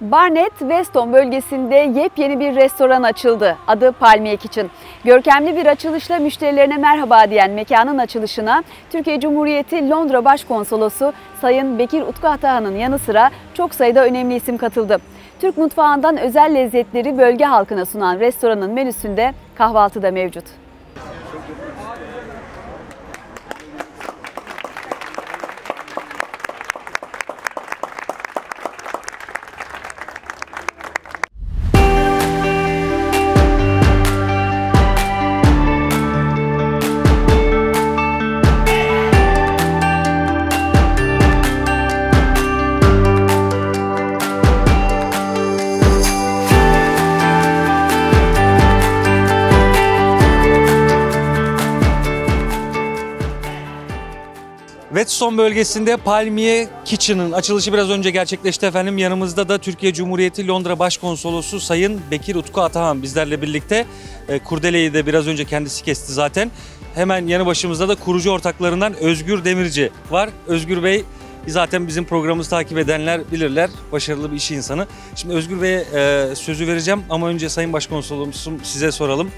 Barnet, Whetstone bölgesinde yepyeni bir restoran açıldı. Adı Palmiye Kitchen. Görkemli bir açılışla müşterilerine merhaba diyen mekanın açılışına Türkiye Cumhuriyeti Londra Başkonsolosu Sayın Bekir Utku Atahan'ın yanı sıra çok sayıda önemli isim katıldı. Türk mutfağından özel lezzetleri bölge halkına sunan restoranın menüsünde kahvaltı da mevcut. Whetstone bölgesinde Palmiye Kitchen'ın açılışı biraz önce gerçekleşti efendim. Yanımızda da Türkiye Cumhuriyeti Londra Başkonsolosu Sayın Bekir Utku Atahan bizlerle birlikte. Kurdeleyi de biraz önce kendisi kesti zaten. Hemen yanı başımızda da kurucu ortaklarından Özgür Demirci var. Özgür Bey zaten bizim programımızı takip edenler bilirler. Başarılı bir iş insanı. Şimdi Özgür Bey'e sözü vereceğim ama önce Sayın Başkonsolosum size soralım.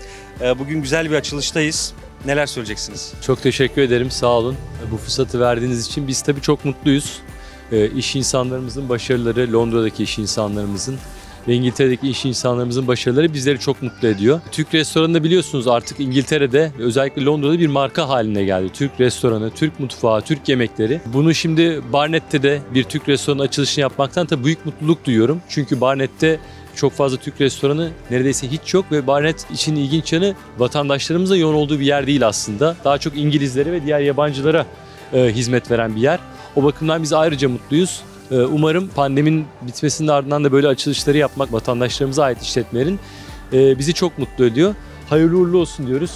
Bugün güzel bir açılıştayız. Neler söyleyeceksiniz? Çok teşekkür ederim, sağ olun. Bu fırsatı verdiğiniz için biz tabii çok mutluyuz. İş insanlarımızın başarıları, Londra'daki iş insanlarımızın ve İngiltere'deki iş insanlarımızın başarıları bizleri çok mutlu ediyor. Türk restoranında biliyorsunuz artık İngiltere'de, özellikle Londra'da bir marka haline geldi. Türk restoranı, Türk mutfağı, Türk yemekleri. Bunu şimdi Barnet'te de bir Türk restoranı açılışını yapmaktan tabii büyük mutluluk duyuyorum. Çünkü Barnet'te çok fazla Türk restoranı neredeyse hiç yok ve Barnet için ilginç yanı vatandaşlarımıza yoğun olduğu bir yer değil aslında. Daha çok İngilizlere ve diğer yabancılara hizmet veren bir yer. O bakımdan biz ayrıca mutluyuz. Umarım pandeminin bitmesinin ardından da böyle açılışları yapmak vatandaşlarımıza ait işletmelerin bizi çok mutlu ediyor. Hayırlı uğurlu olsun diyoruz.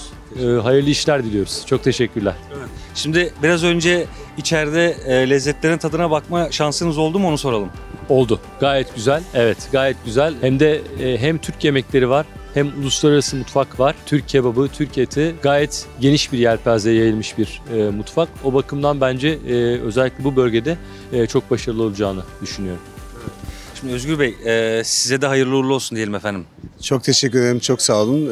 Hayırlı işler diliyoruz. Çok teşekkürler. Evet. Şimdi biraz önce içeride lezzetlerin tadına bakma şansınız oldu mu onu soralım. Oldu. Gayet güzel. Evet, gayet güzel. Hem de hem Türk yemekleri var, hem uluslararası mutfak var. Türk kebabı, Türk eti. Gayet geniş bir yelpazeye yayılmış bir mutfak. O bakımdan bence özellikle bu bölgede çok başarılı olacağını düşünüyorum. Şimdi Özgür Bey, size de hayırlı uğurlu olsun diyelim efendim. Çok teşekkür ederim, çok sağ olun.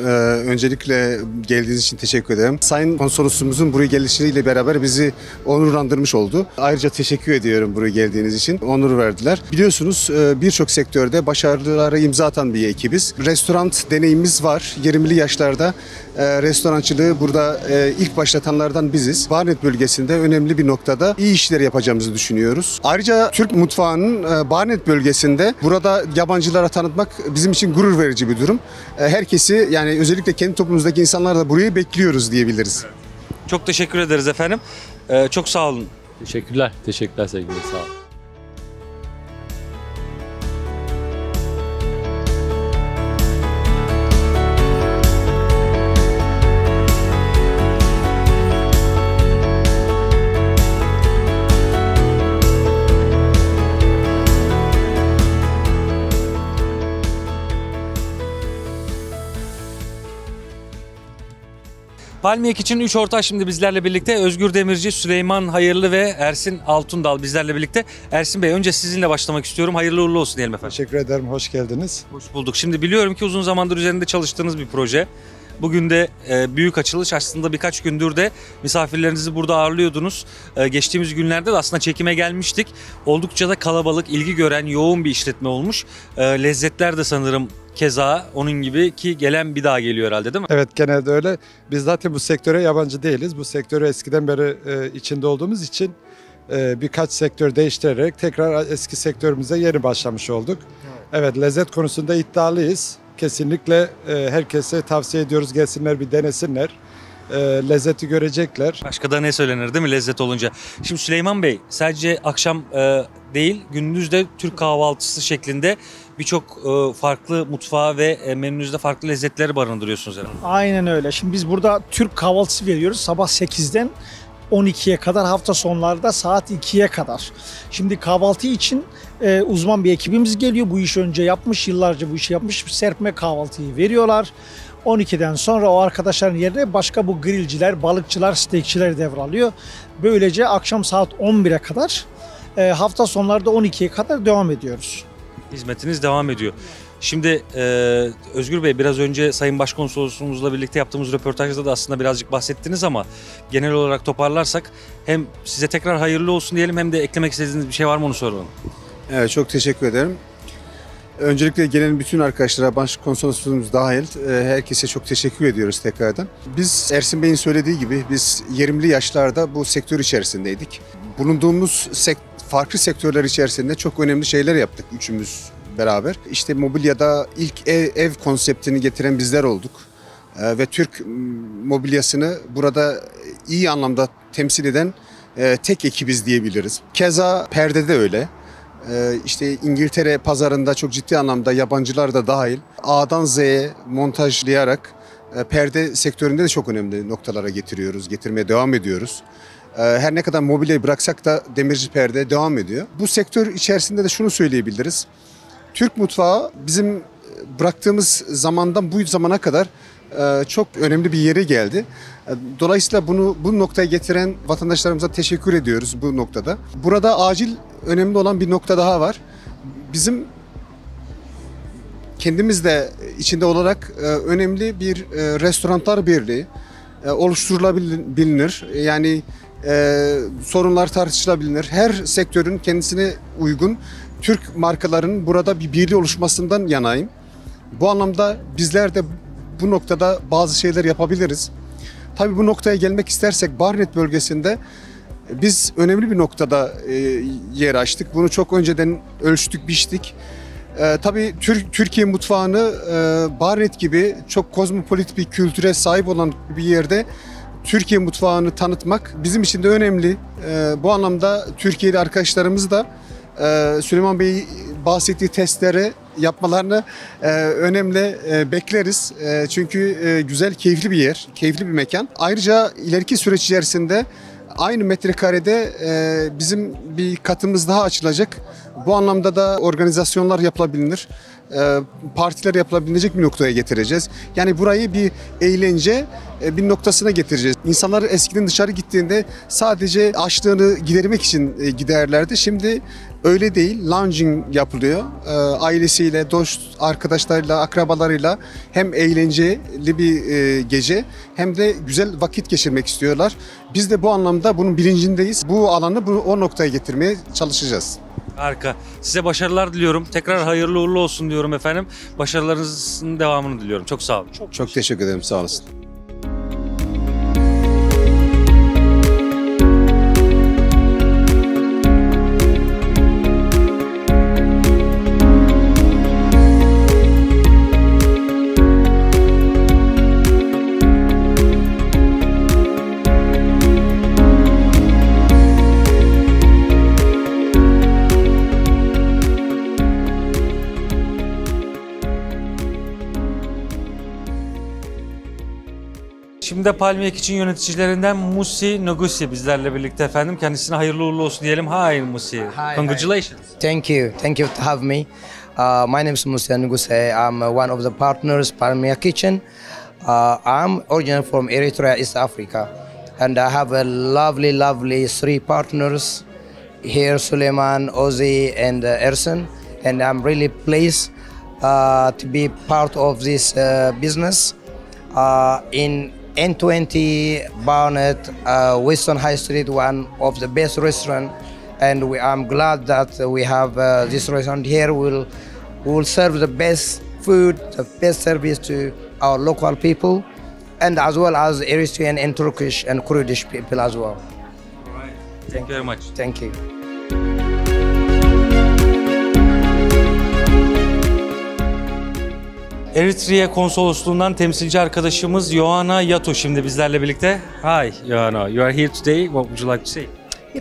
Öncelikle geldiğiniz için teşekkür ederim. Sayın konsolosumuzun buraya gelişleriyle beraber bizi onurlandırmış oldu. Ayrıca teşekkür ediyorum buraya geldiğiniz için. Onur verdiler. Biliyorsunuz birçok sektörde başarılara imza atan bir ekibiz. Restoran deneyimimiz var. 20'li yaşlarda restorançılığı burada ilk başlatanlardan biziz. Barnet bölgesinde önemli bir noktada iyi işler yapacağımızı düşünüyoruz. Ayrıca Türk mutfağının Barnet bölgesinde burada yabancılara tanıtmak bizim için gurur verici bir durum. Herkesi, yani özellikle kendi toplumumuzdaki insanlar da burayı bekliyoruz diyebiliriz. Çok teşekkür ederiz efendim. Çok sağ olun. Teşekkürler. Teşekkürler sevgili. Sağ olun. Palmiye Kitchen 3 ortağı şimdi bizlerle birlikte. Özgür Demirci, Süleyman Hayırlı ve Ersin Altundal bizlerle birlikte. Ersin Bey, önce sizinle başlamak istiyorum. Hayırlı uğurlu olsun diyelim efendim. Teşekkür ederim, hoş geldiniz. Hoş bulduk. Şimdi biliyorum ki uzun zamandır üzerinde çalıştığınız bir proje. Bugün de büyük açılış, aslında birkaç gündür de misafirlerinizi burada ağırlıyordunuz. Geçtiğimiz günlerde de aslında çekime gelmiştik. Oldukça da kalabalık, ilgi gören, yoğun bir işletme olmuş. Lezzetler de sanırım keza onun gibi ki gelen bir daha geliyor herhalde, değil mi? Evet, genelde öyle. Biz zaten bu sektöre yabancı değiliz. Bu sektörü eskiden beri içinde olduğumuz için birkaç sektör değiştirerek tekrar eski sektörümüze yeni başlamış olduk. Evet, lezzet konusunda iddialıyız. Kesinlikle herkese tavsiye ediyoruz, gelsinler bir denesinler. Lezzeti görecekler. Başka da ne söylenir değil mi lezzet olunca? Şimdi Süleyman Bey, sadece akşam değil gündüz de Türk kahvaltısı şeklinde birçok farklı mutfağı ve menünüzde farklı lezzetleri barındırıyorsunuz herhalde. Aynen öyle. Şimdi biz burada Türk kahvaltısı veriyoruz sabah 8'den 12'ye kadar, hafta sonlarda saat 2'ye kadar. Şimdi kahvaltı için uzman bir ekibimiz geliyor. Bu işi önce yapmış, yıllarca bu işi yapmış, serpme kahvaltıyı veriyorlar. 12'den sonra o arkadaşların yerine başka bu grillciler, balıkçılar, steakçiler devralıyor. Böylece akşam saat 11'e kadar, hafta sonları da 12'ye kadar devam ediyoruz. hizmetiniz devam ediyor. Şimdi Özgür Bey, biraz önce Sayın Başkonsolosumuzla birlikte yaptığımız röportajda da aslında birazcık bahsettiniz ama genel olarak toparlarsak hem size tekrar hayırlı olsun diyelim hem de eklemek istediğiniz bir şey var mı onu soralım. Evet, çok teşekkür ederim. Öncelikle gelen bütün arkadaşlara, başkonsolosluğumuz dahil herkese çok teşekkür ediyoruz tekrardan. Biz Ersin Bey'in söylediği gibi biz 20'li yaşlarda bu sektör içerisindeydik. Bulunduğumuz farklı sektörler içerisinde çok önemli şeyler yaptık üçümüz beraber. İşte mobilyada ilk ev konseptini getiren bizler olduk. Ve Türk mobilyasını burada iyi anlamda temsil eden tek ekibiz diyebiliriz. Keza perdede öyle. İşte İngiltere pazarında çok ciddi anlamda yabancılar da dahil A'dan Z'ye montajlayarak perde sektöründe de çok önemli noktalara getiriyoruz, getirmeye devam ediyoruz. Her ne kadar mobilyayı bıraksak da demirci perde devam ediyor. Bu sektör içerisinde de şunu söyleyebiliriz. Türk mutfağı bizim bıraktığımız zamandan bu zamana kadar çok önemli bir yere geldi. Dolayısıyla bu noktaya getiren vatandaşlarımıza teşekkür ediyoruz bu noktada. Burada acil önemli olan bir nokta daha var. Bizim kendimiz de içinde olarak önemli bir restoranlar birliği oluşturulabilir. Yani sorunlar tartışılabilir. Her sektörün kendisine uygun Türk markalarının burada bir birliği oluşmasından yanayım. Bu anlamda bizler de bu noktada bazı şeyler yapabiliriz. Tabii bu noktaya gelmek istersek Barnet bölgesinde biz önemli bir noktada yer açtık. Bunu çok önceden ölçtük, biçtik. Tabii Türkiye mutfağını Barnet gibi çok kozmopolit bir kültüre sahip olan bir yerde Türkiye mutfağını tanıtmak bizim için de önemli. Bu anlamda Türkiye'li arkadaşlarımız da Süleyman Bey'in bahsettiği testlere yapmalarını önemli bekleriz. Çünkü güzel, keyifli bir yer, keyifli bir mekan. Ayrıca ileriki süreç içerisinde aynı metrekarede bizim bir katımız daha açılacak. Bu anlamda da organizasyonlar yapılabilir, partiler yapılabilecek bir noktaya getireceğiz. Yani burayı bir eğlence bir noktasına getireceğiz. İnsanlar eskiden dışarı gittiğinde sadece açlığını gidermek için giderlerdi. Şimdi öyle değil, lounging yapılıyor. Ailesiyle, dost arkadaşlarıyla, akrabalarıyla hem eğlenceli bir gece hem de güzel vakit geçirmek istiyorlar. Biz de bu anlamda bunun bilincindeyiz. Bu alanı o noktaya getirmeye çalışacağız. Harika. Size başarılar diliyorum. Tekrar hayırlı uğurlu olsun diyorum efendim. Başarılarınızın devamını diliyorum. Çok sağ olun. Çok teşekkür ederim. Sağ olasın. Şimdi de Palmiye Kitchen yöneticilerinden Musi Nogusi bizlerle birlikte efendim. Kendisine hayırlı uğurlu olsun diyelim. Hi Musi. Hi, congratulations. Hi. Thank you. Thank you to have me. My name is Musi Nogusi. I'm one of the partners Palmiye Kitchen. I'm originally from Eritrea, East Africa. And I have a lovely, lovely three partners here, Süleyman, Ozi and Ersin. And I'm really pleased to be part of this business in N20 Barnet, Whetstone High Street, one of the best restaurants, and I'm glad that we have this restaurant here. Will serve the best food, the best service to our local people, and as well as Eritrean and Turkish and Kurdish people as well. All right. Thank you very much. Thank you. Eritrea Konsolosluğundan temsilci arkadaşımız Johanna Yato şimdi bizlerle birlikte. Hi Johanna, you are here today. What would you like to say?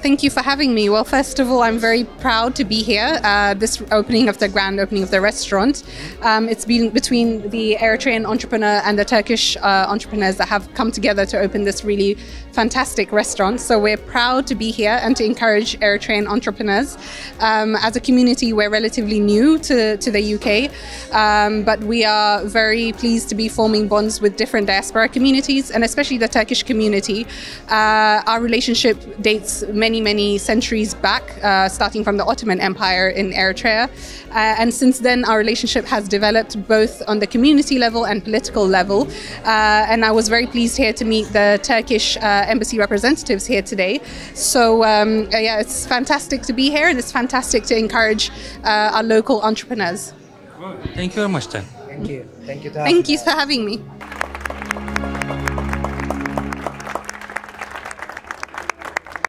Thank you for having me. Well, first of all, I'm very proud to be here. This grand opening of the restaurant. It's been between the Eritrean entrepreneur and the Turkish entrepreneurs that have come together to open this really fantastic restaurant. So we're proud to be here and to encourage Eritrean entrepreneurs. As a community, we're relatively new to the UK, but we are very pleased to be forming bonds with different diaspora communities and especially the Turkish community. Our relationship dates many centuries back, starting from the Ottoman Empire in Eritrea. And since then, our relationship has developed both on the community level and political level. And I was very pleased here to meet the Turkish embassy representatives here today. So yeah, it's fantastic to be here, and it's fantastic to encourage our local entrepreneurs. Thank you very much, Tan. Thank you. Thank you for having me.